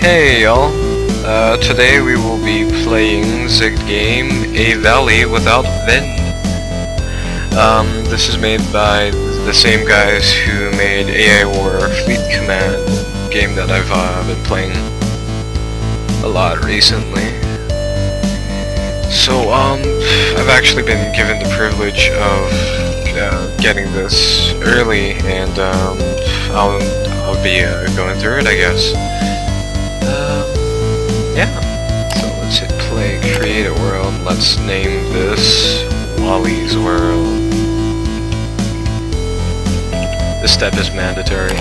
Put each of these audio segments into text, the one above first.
Hey y'all, today we will be playing the game A Valley Without Wind. This is made by the same guys who made AI War Fleet Command, a game that I've been playing a lot recently. So I've actually been given the privilege of getting this early, and I'll be going through it, I guess. Yeah, so let's hit play, create a world. Let's name this Wally's World. This step is mandatory.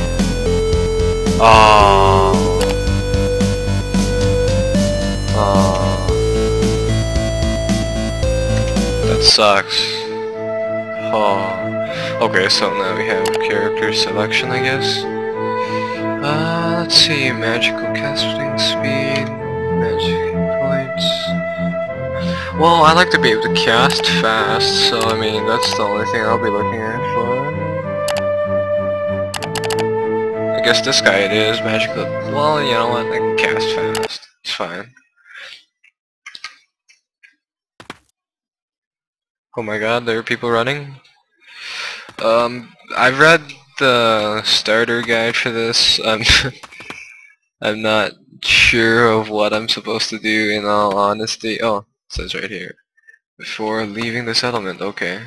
That sucks. Okay, so now we have character selection, I guess. Let's see, magical casting speed, magic points. Well, I like to be able to cast fast, so I mean, that's the only thing I'll be looking at for. I guess this guy it is, magical. Well, you know what, I can cast fast. It's fine. Oh my god, there are people running. I've read the starter guide for this. I'm not sure of what I'm supposed to do, in all honesty. Oh, it says right here, before leaving the settlement. Okay.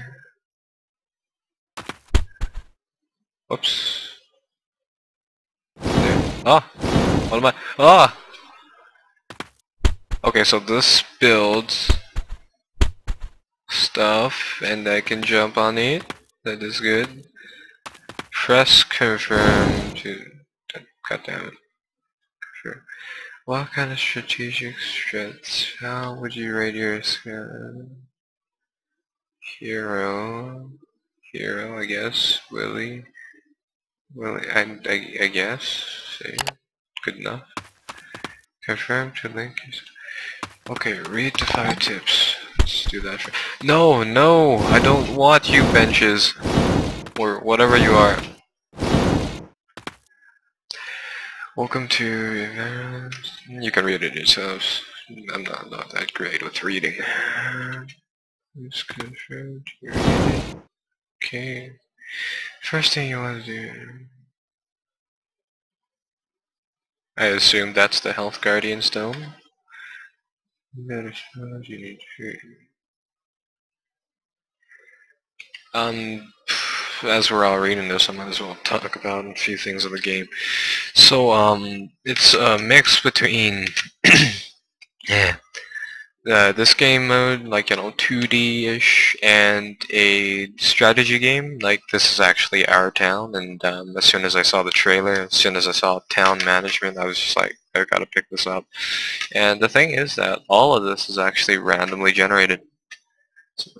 Whoops. There. Ah! What am I? Ah! Okay, so this builds stuff, and I can jump on it. That is good. Press confirm to... God damn it. Confirm. What kind of strategic strats? How would you rate your skill? Hero. Hero, I guess. Willy. Willy, I guess. See? Good enough. Confirm to link. Okay, read the 5 tips. Let's do that. No, no! I don't want you, benches! Or whatever you are. Welcome to event. You can read it yourselves. I'm not that great with reading. Okay. First thing you want to do. I assume that's the Health Guardian Stone. You need to. As we're all reading this, I might as well talk about a few things of the game. So, it's a mix between this game mode, like, you know, 2D-ish, and a strategy game. Like, this is actually our town, and as soon as I saw the trailer, as soon as I saw town management, I was just like, I gotta pick this up. And the thing is that all of this is actually randomly generated. So,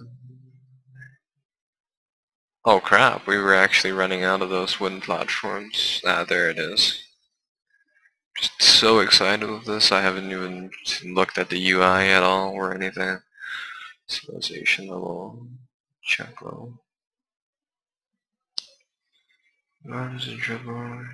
oh crap, we were actually running out of those wooden platforms. Ah, there it is. Just so excited with this, I haven't even looked at the UI at all or anything. Civilization level, check level. Runs and dribble.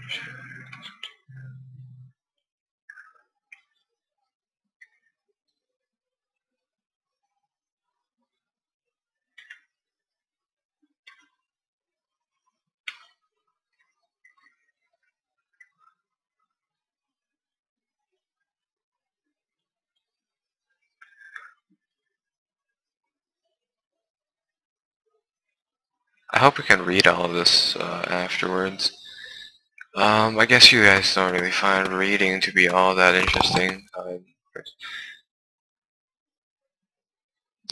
I hope we can read all of this afterwards. I guess you guys don't really find reading to be all that interesting.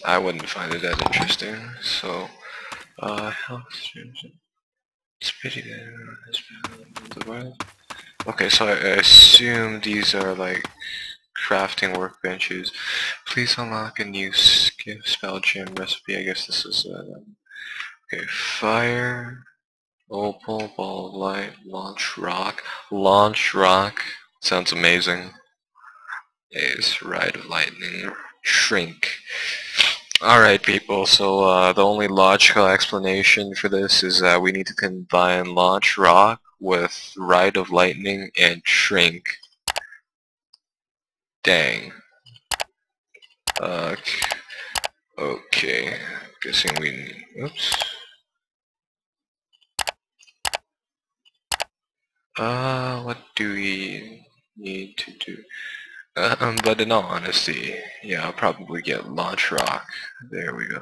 I wouldn't find it that interesting. So, health streams. Okay, so I assume these are like crafting workbenches. Please unlock a new spell gem recipe. I guess this is. Okay, fire, opal, ball of light, launch rock. Launch rock sounds amazing. Ace, ride of lightning, shrink. Alright people, so the only logical explanation for this is that we need to combine launch rock with ride of lightning and shrink. Dang. Okay. Guessing we need... Oops. What do we need to do? But in all honesty, yeah, I'll probably get Launch Rock. There we go.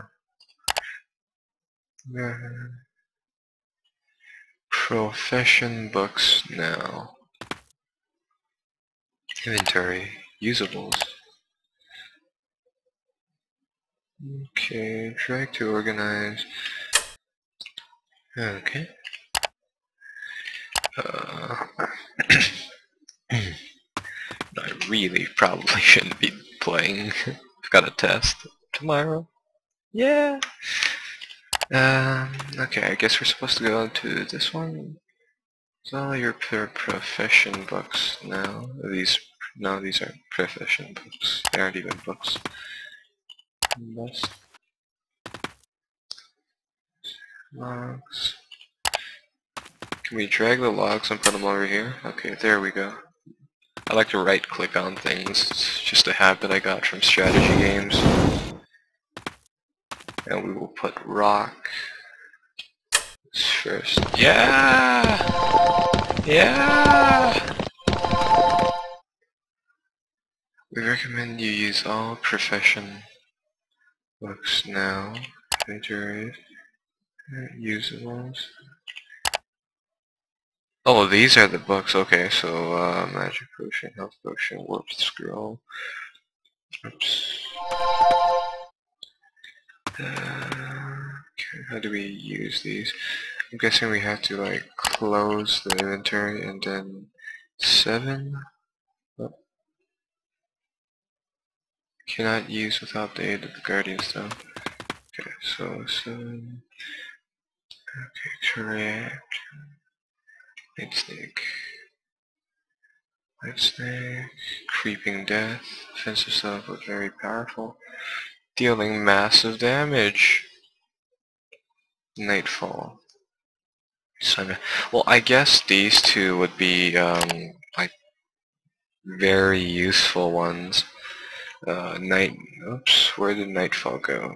Profession books now. Inventory. Usables. Okay, drag to organize. Okay. I really probably shouldn't be playing. I've got a test tomorrow. Yeah. Okay, I guess we're supposed to go to this one. It's all your profession books now. No, these aren't profession books. They aren't even books. Must logs. Can we drag the logs and put them over here? Okay, there we go. I like to right click on things. It's just a habit I got from strategy games. And we will put rock first. Yeah! Yeah! We recommend you use all profession books now. Inventories, usables. Oh, these are the books. Okay, so magic potion, health potion, warp scroll. Oops. Okay, how do we use these? I'm guessing we have to like close the inventory and then 7. Cannot use without the aid of the Guardian Stone. Okay, so 7. Okay, correct. Night Snake. Night Snake. Creeping Death. Offensive stuff, but very powerful. Dealing massive damage. Nightfall. Well, I guess these two would be like very useful ones. Oops, where did Nightfall go?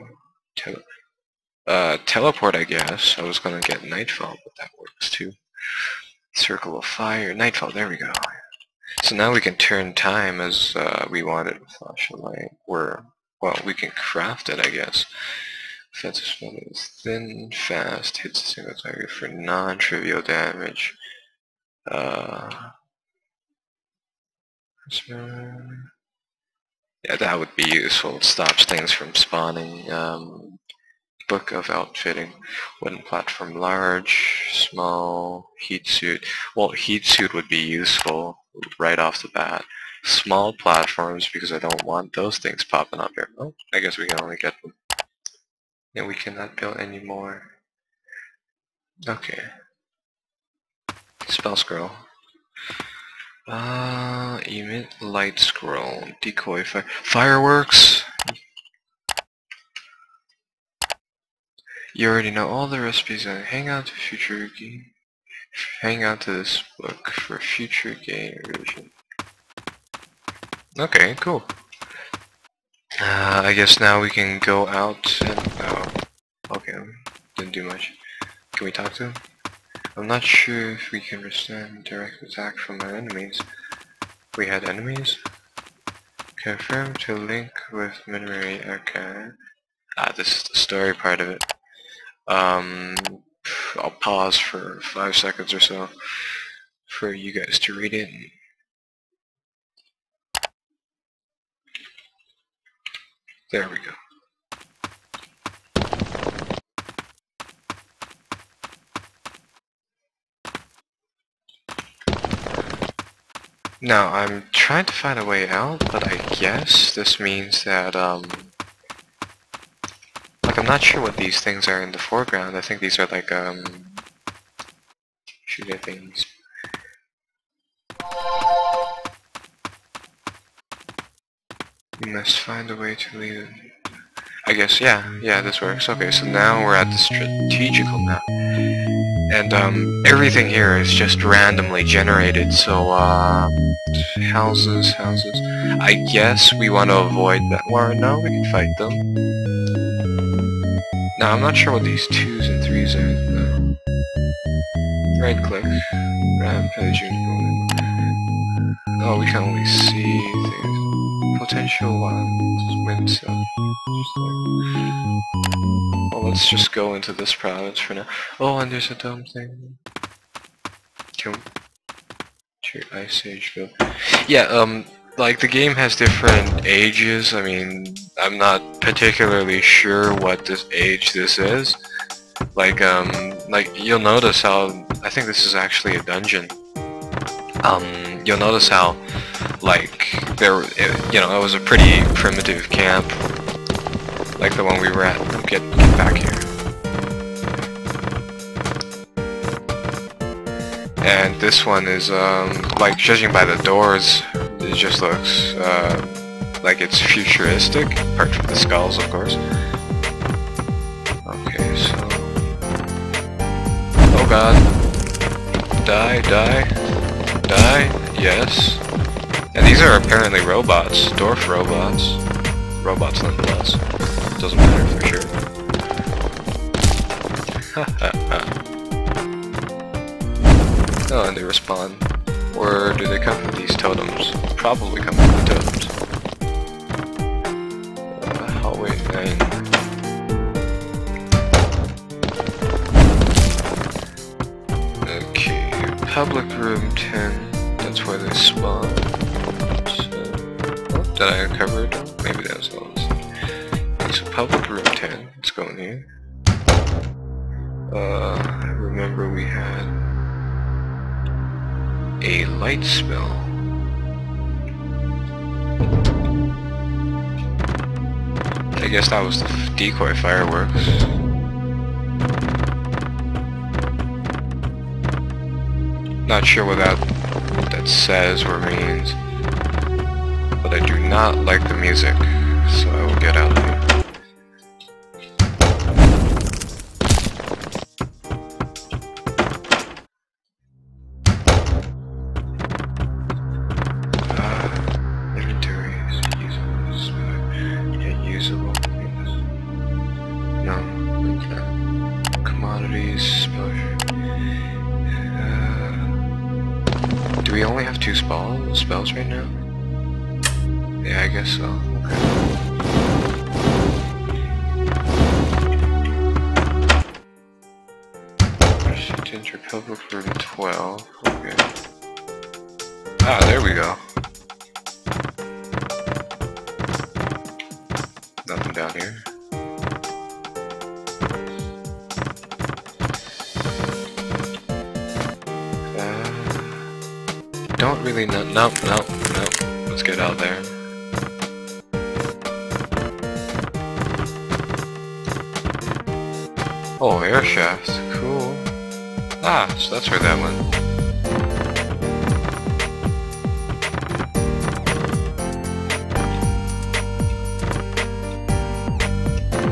Teleport, I guess. I was gonna get Nightfall, but that works too. Circle of fire, Nightfall, there we go. So now we can turn time as we want it with flashlight. Well, we can craft it, I guess. Offensive spell is thin, fast, hits a single target for non-trivial damage. Yeah, that would be useful. It stops things from spawning. Book of outfitting. Wooden platform, large, small, heat suit. Well, heat suit would be useful right off the bat. Small platforms, because I don't want those things popping up here. Oh, I guess we can only get them. And we cannot build any more. Okay. Spell scroll. Emit light scroll, decoy fire, fireworks. You already know all the recipes, and hang on to this book for future game revision. Okay, cool. I guess now we can go out and okay, didn't do much. Can we talk to him? I'm not sure if we can withstand direct attack from our enemies. We had enemies? Confirm to link with memory archive. Ah, this is the story part of it. I'll pause for 5 seconds or so for you guys to read it. There we go. Now, I'm trying to find a way out, but I guess this means that, like, I'm not sure what these things are in the foreground. I think these are, like, shooting things. You must find a way to lead it. I guess, yeah, this works. Okay, so now we're at the strategical map. And everything here is just randomly generated, so houses. I guess we want to avoid that. Well, no, we can fight them. Now, I'm not sure what these 2s and 3s are. No. Right click. Rampage. Oh, we can only see things. Potential ones. Wind cell. Well, let's just go into this province for now. Oh, and there's a dumb thing. Sure, Ice Ageville. Yeah, like, the game has different ages. I mean, I'm not particularly sure what this age this is. Like, you'll notice how, I think this is actually a dungeon. You'll notice how, like, it was a pretty primitive camp. Like the one we were at. Get back here. And this one is, like, judging by the doors, it just looks like it's futuristic, apart from the skulls, of course. Okay, so... Oh god. Die. Yes. And these are apparently robots. Dwarf robots. Robots nonetheless. Doesn't matter for sure. Oh, and they respawn. Or do they come from these totems? Probably come from the totems. Hallway 9. Okay, public room 10. That's where they spawn. So, oh, did I uncover it? Maybe that was the last one. Okay, so public room 10. Let's go in here. I remember we had a light spell. I guess that was the decoy fireworks. Not sure what that says or means, but I do not like the music, so I will get out of here. Do we only have 2 spells right now? Yeah, I guess so. Okay. Ginger Public Room 12. Okay. Ah, there we go. Nothing down here. Don't really know. Nope. Let's get out there. Oh, air shafts. Cool. Ah, so that's where that went.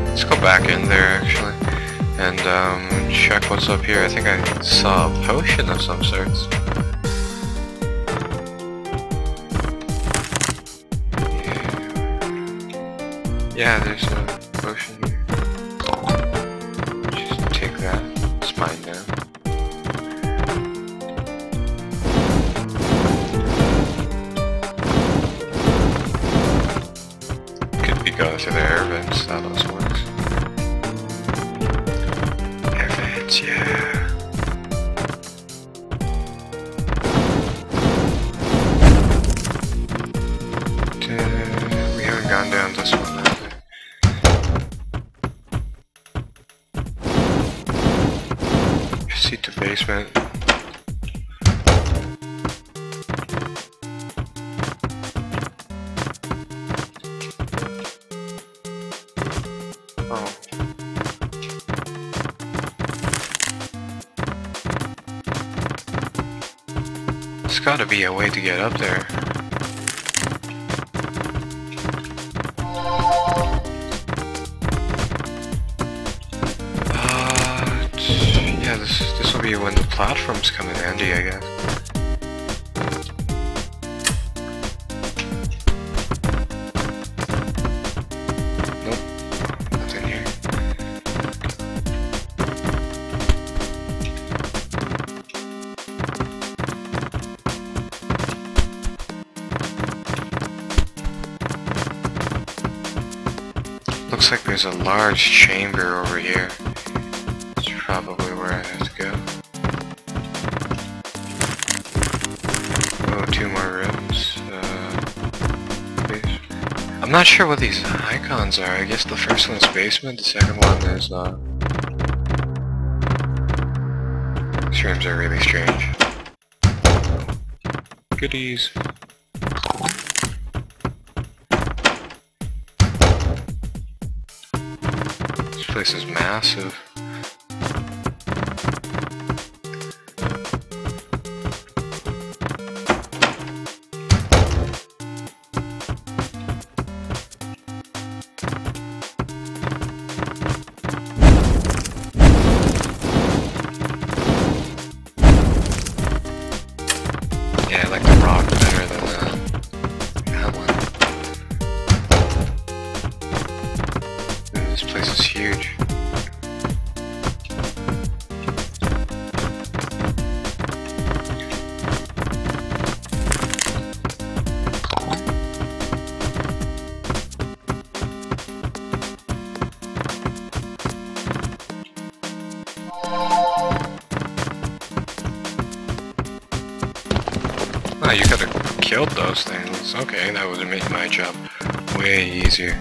Let's go back in there actually, and check what's up here. I think I saw a potion of some sorts. Yeah, there's a potion here. Just take that. It's mine now. Could be going through the air vents, that always works. Air vents, yeah. We haven't gone down this one. Basement. Oh. There's gotta be a way to get up there. This will be a platforms come in handy, I guess. Nope, nothing here. Looks like there's a large chamber over here. It's probably where I have to go. I'm not sure what these icons are. I guess the first one's basement, the second one is These rooms are really strange. Goodies. This place is massive. You could have killed those things. Okay, that would make my job way easier.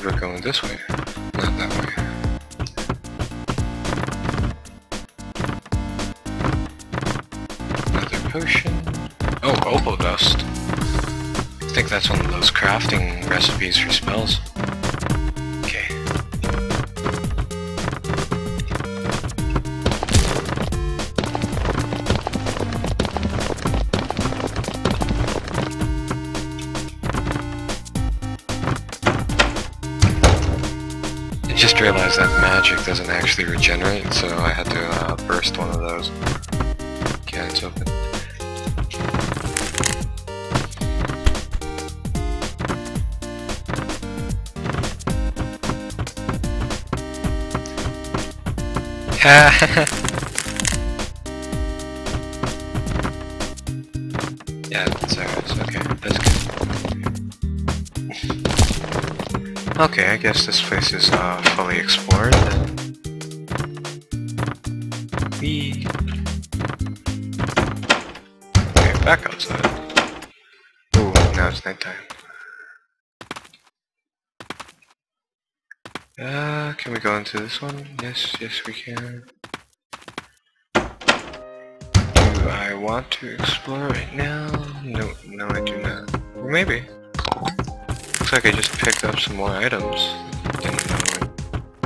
We're going this way, not that way. Potion. Oh, opal dust. I think that's one of those crafting recipes for spells. Okay. I just realized that magic doesn't actually regenerate, so I had to burst one of those. Okay, it's open. Yeah, that's ours. Okay, that's good. Okay, I guess this place is fully explored then. Whee! Okay, back outside. Ooh, now it's nighttime. Can we go into this one? Yes, yes we can. Do I want to explore right now? No, no I do not. Or maybe. Looks like I just picked up some more items. Didn't know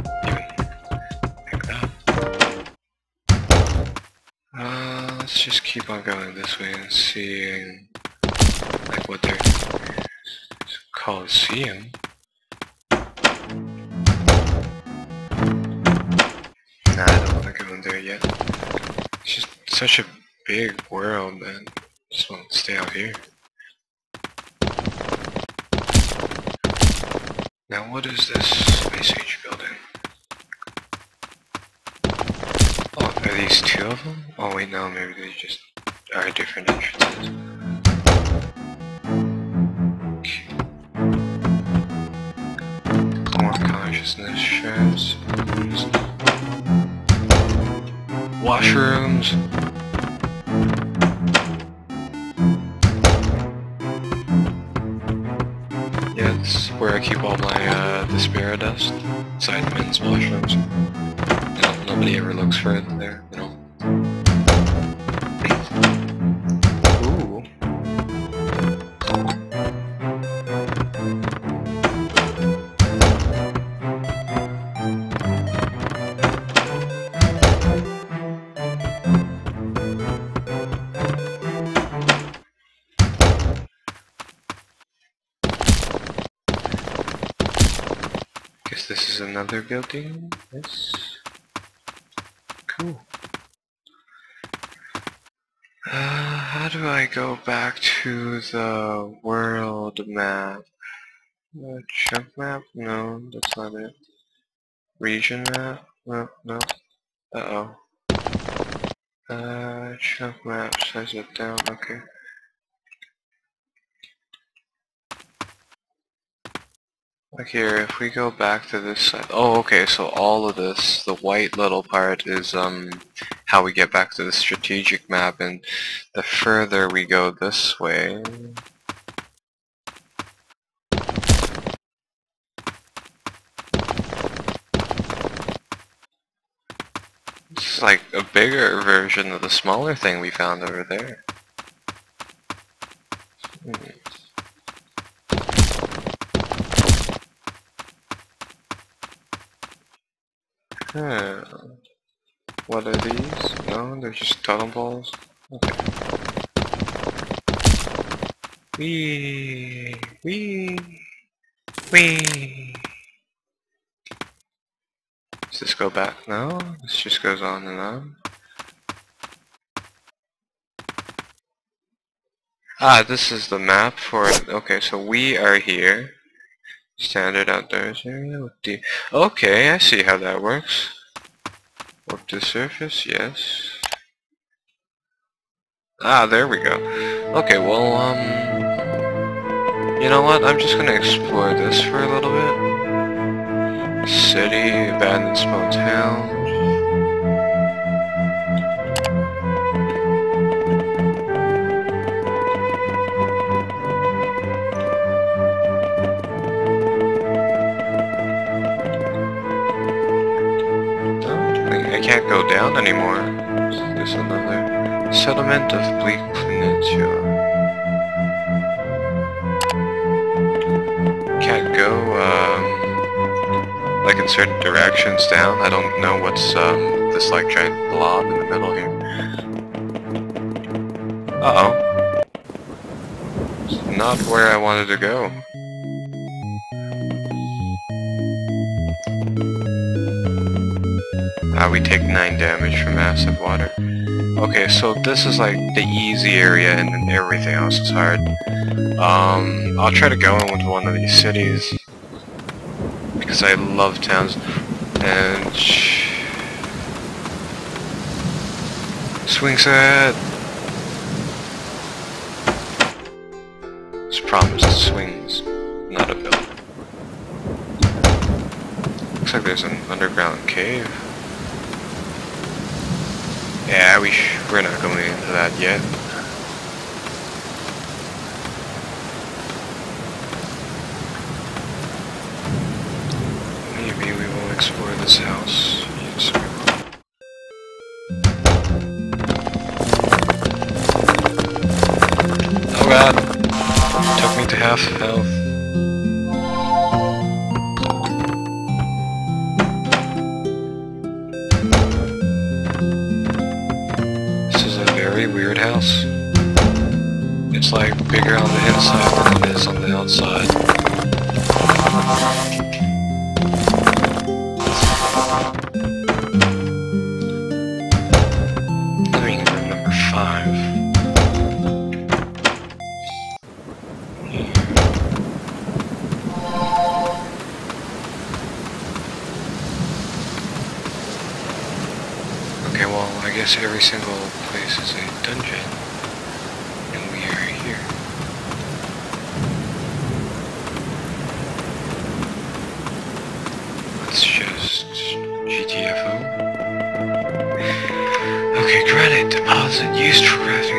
I even picked up. Let's just keep on going this way and seeing like what their Colosseum. Nah, I don't want to go in there yet. It's just such a big world, man. Just want to stay out here. Now, what is this Ice Age building? Oh, are these two of them? Oh wait, no, maybe they just are different entrances. Okay. More consciousness shards. Washrooms. Yeah, that's where I keep all my Despair dust. Side men's washrooms. No, nobody ever looks for it there, you know. Ooh. this is another building. Yes. Cool. How do I go back to the world map? Jump map? No, that's not it. Region map? No, no. Uh-oh. Jump map, size it down, okay. Like here, if we go back to this side, oh okay, so all of this, the white little part is how we get back to the strategic map, and the further we go this way, it's like a bigger version of the smaller thing we found over there. Huh. What are these? No, they're just totem balls. Okay. Wee, wee, wee. Does this go back? No, this just goes on and on. Ah, this is the map for it. Okay, so we are here. Standard outdoors area with the... Okay, I see how that works. Up to the surface, yes. Ah, there we go. Okay, well, you know what? I'm just gonna explore this for a little bit. City, abandoned small town. Go down anymore. There's another settlement of Bleak Peninsula. Can't go like in certain directions down. I don't know what's this like giant blob in the middle here. Uh-oh. It's not where I wanted to go. We take 9 damage from acid water. Okay, so this is like the easy area and then everything else is hard. I'll try to go into one of these cities because I love towns. And... swing set! It's promised swings, not a build. Looks like there's an underground cave. Yeah, we're not going into that yet. Maybe we will explore this house. Yes, we will. Oh god! Took me to half health. Weird house. It's like bigger on the inside than it is on the outside. Living room number 5. Okay, well, I guess every single place is a dungeon, and we are here. Let's just GTFO. Okay, granite deposit used for crafting.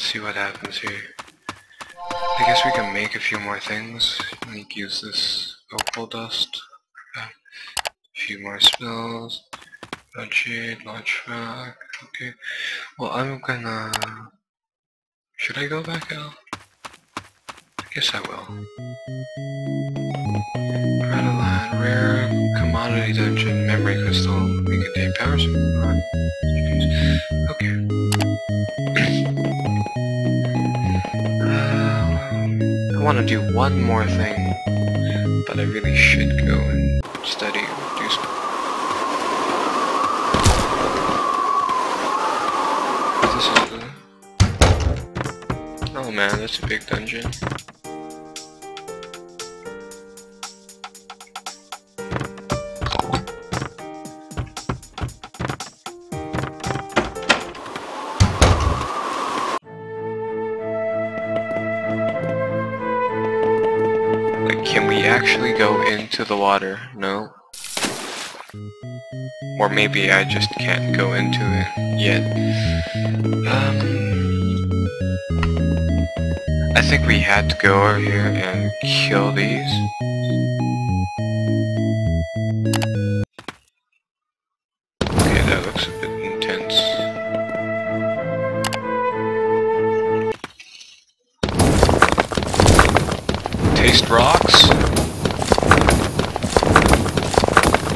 See what happens here. I guess we can make a few more things. Like use this opal dust. A few more spells. Budget, launch rock. Okay. Well, I'm gonna... Should I go back out? Yes, I will. Pranaline, rare commodity dungeon, memory crystal, we contain powers. Okay. I want to do one more thing, but I really should go and study or do something. Oh man, that's a big dungeon. Like, can we actually go into the water? No. Or maybe I just can't go into it yet. I think we had to go over here and kill these. Okay, that looks a bit intense. Taste rocks?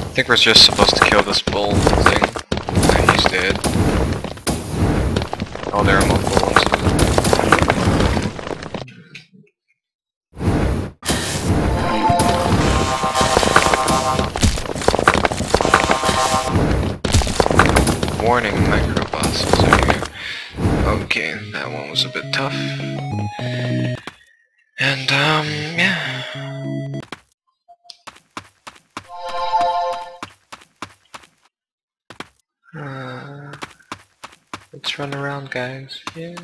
I think we're just supposed to kill this bull thing. Yeah, he's dead. Oh, there are multiple. Warning, microbosses are here. Okay, that one was a bit tough. And, yeah. Let's run around, guys. Yeah.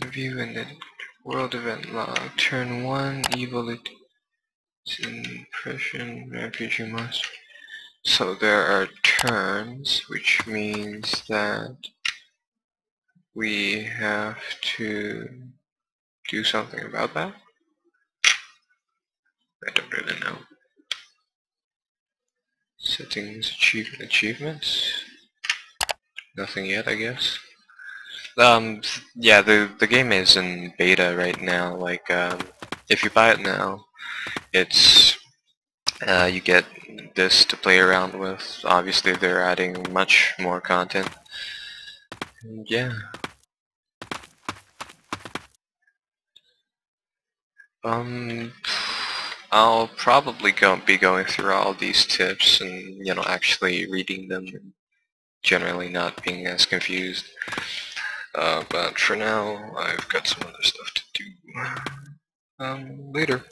The view in the world event log. Turn 1, evil, it's impression, rampage, you must. So there are turns, which means that we have to do something about that? I don't really know. Settings, achievements? Nothing yet, I guess. Yeah, the game is in beta right now. Like, if you buy it now, it's you get this to play around with. Obviously they're adding much more content. Yeah. I'll probably be going through all these tips and, you know, actually reading them and generally not being as confused. But for now I've got some other stuff to do. Later.